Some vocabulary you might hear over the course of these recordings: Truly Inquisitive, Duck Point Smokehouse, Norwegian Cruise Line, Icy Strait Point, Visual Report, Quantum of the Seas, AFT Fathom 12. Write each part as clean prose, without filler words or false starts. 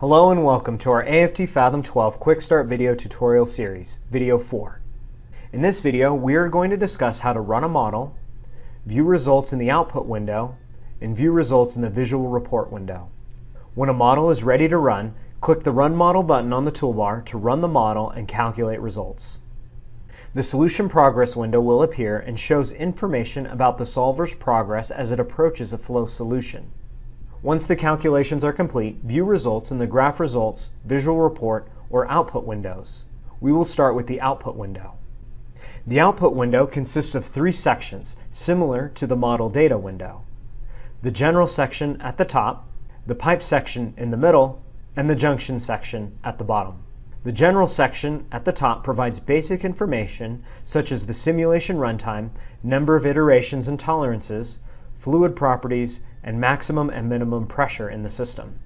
Hello and welcome to our AFT Fathom 12 Quick Start Video Tutorial Series, Video 4. In this video, we are going to discuss how to run a model, view results in the output window, and view results in the visual report window. When a model is ready to run, click the Run Model button on the toolbar to run the model and calculate results. The Solution Progress window will appear and shows information about the solver's progress as it approaches a flow solution. Once the calculations are complete, view results in the Graph Results, Visual Report, or Output windows. We will start with the Output window. The Output window consists of three sections, similar to the Model Data window. The General section at the top, the Pipe section in the middle, and the Junction section at the bottom. The General section at the top provides basic information such as the simulation runtime, number of iterations and tolerances, fluid properties, and maximum and minimum pressure in the system.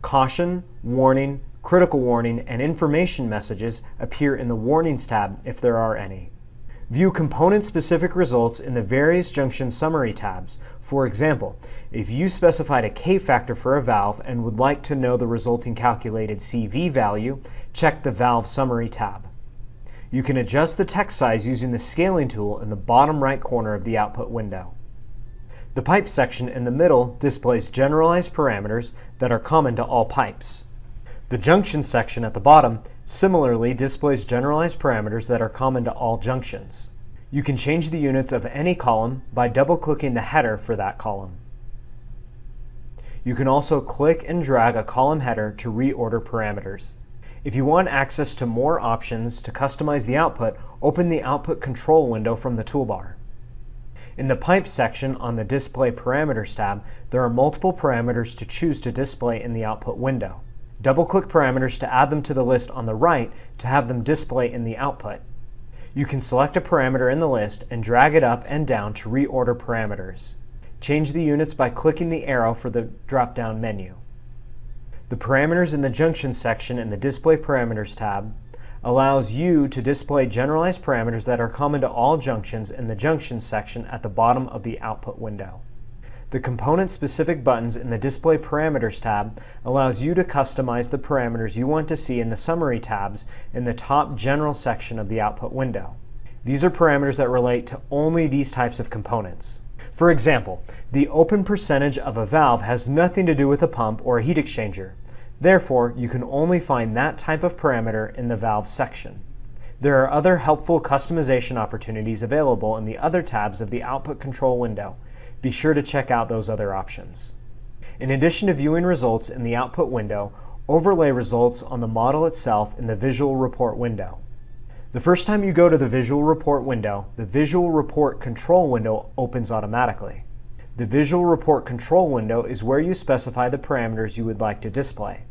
Caution, warning, critical warning, and information messages appear in the Warnings tab if there are any. View component-specific results in the various junction summary tabs. For example, if you specified a K-factor for a valve and would like to know the resulting calculated CV value, check the Valve Summary tab. You can adjust the text size using the scaling tool in the bottom right corner of the output window. The Pipe section in the middle displays generalized parameters that are common to all pipes. The Junction section at the bottom similarly displays generalized parameters that are common to all junctions. You can change the units of any column by double-clicking the header for that column. You can also click and drag a column header to reorder parameters. If you want access to more options to customize the output, open the Output Control window from the toolbar. In the Pipe section on the Display Parameters tab, there are multiple parameters to choose to display in the output window. Double-click parameters to add them to the list on the right to have them display in the output. You can select a parameter in the list and drag it up and down to reorder parameters. Change the units by clicking the arrow for the drop-down menu. The parameters in the Junction section in the Display Parameters tab allows you to display generalized parameters that are common to all junctions in the Junction section at the bottom of the output window. The component-specific buttons in the Display Parameters tab allows you to customize the parameters you want to see in the summary tabs in the top General section of the output window. These are parameters that relate to only these types of components. For example, the open percentage of a valve has nothing to do with a pump or a heat exchanger. Therefore, you can only find that type of parameter in the Valve section. There are other helpful customization opportunities available in the other tabs of the Output Control window. Be sure to check out those other options. In addition to viewing results in the output window, overlay results on the model itself in the Visual Report window. The first time you go to the Visual Report window, the Visual Report Control window opens automatically. The Visual Report Control window is where you specify the parameters you would like to display.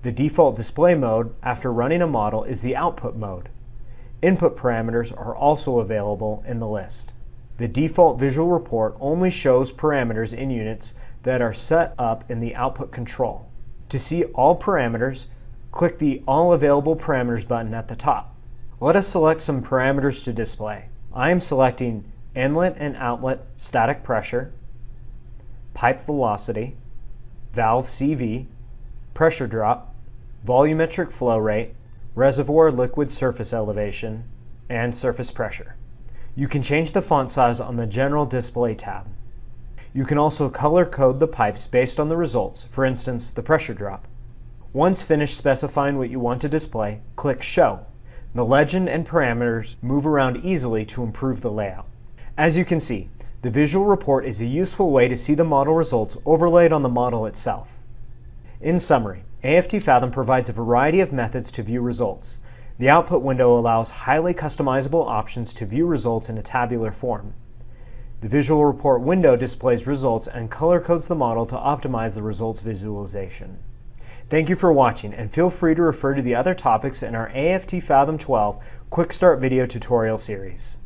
The default display mode after running a model is the output mode. Input parameters are also available in the list. The default visual report only shows parameters in units that are set up in the output control. To see all parameters, click the All Available Parameters button at the top. Let us select some parameters to display. I am selecting inlet and outlet static pressure, pipe velocity, valve CV, pressure drop, volumetric flow rate, reservoir liquid surface elevation, and surface pressure. You can change the font size on the General Display tab. You can also color code the pipes based on the results, for instance, the pressure drop. Once finished specifying what you want to display, click Show. The legend and parameters move around easily to improve the layout. As you can see, the visual report is a useful way to see the model results overlaid on the model itself. In summary, AFT Fathom provides a variety of methods to view results. The output window allows highly customizable options to view results in a tabular form. The visual report window displays results and color codes the model to optimize the results visualization. Thank you for watching, and feel free to refer to the other topics in our AFT Fathom 12 Quick Start Video Tutorial Series.